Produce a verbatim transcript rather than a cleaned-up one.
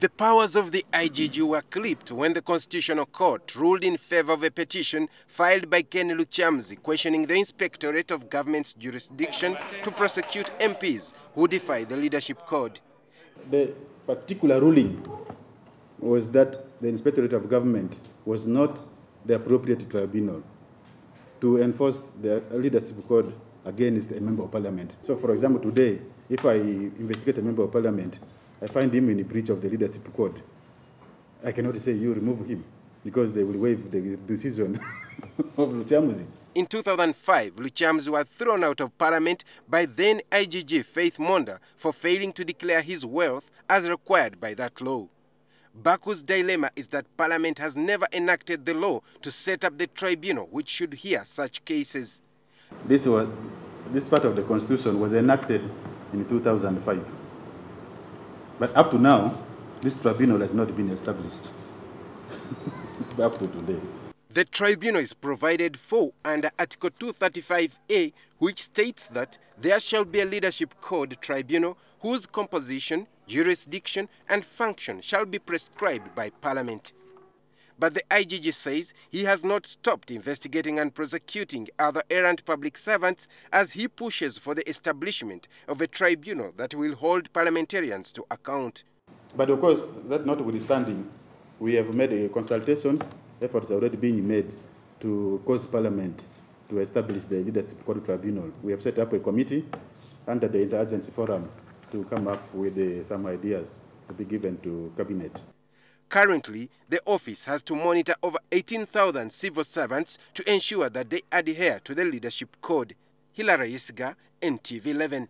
The powers of the I G G were clipped when the Constitutional Court ruled in favor of a petition filed by Ken Lukyamuzi questioning the Inspectorate of Government's jurisdiction to prosecute M Ps who defy the Leadership Code. The particular ruling was that the Inspectorate of Government was not the appropriate tribunal to enforce the Leadership Code against a Member of Parliament. So, for example, today, if I investigate a Member of Parliament, I find him in breach of the Leadership Code, I cannot say you remove him because they will waive the decision of Lukyamuzi. In two thousand five, Lukyamuzi was thrown out of Parliament by then I G G Faith Monda for failing to declare his wealth as required by that law. Baku's dilemma is that Parliament has never enacted the law to set up the tribunal which should hear such cases. This, was, this part of the Constitution was enacted in two thousand five. But up to now, this tribunal has not been established. Up to today. The tribunal is provided for under Article two thirty-five A, which states that there shall be a Leadership Code tribunal whose composition, jurisdiction and function shall be prescribed by Parliament. But the I G G says he has not stopped investigating and prosecuting other errant public servants as he pushes for the establishment of a tribunal that will hold parliamentarians to account. But of course, that notwithstanding, we have made consultations, efforts already being made to cause Parliament to establish the Leadership Code Tribunal. We have set up a committee under the Interagency Forum to come up with uh, some ideas to be given to Cabinet. Currently, the office has to monitor over eighteen thousand civil servants to ensure that they adhere to the Leadership Code. Hilary Isiga, N T V eleven.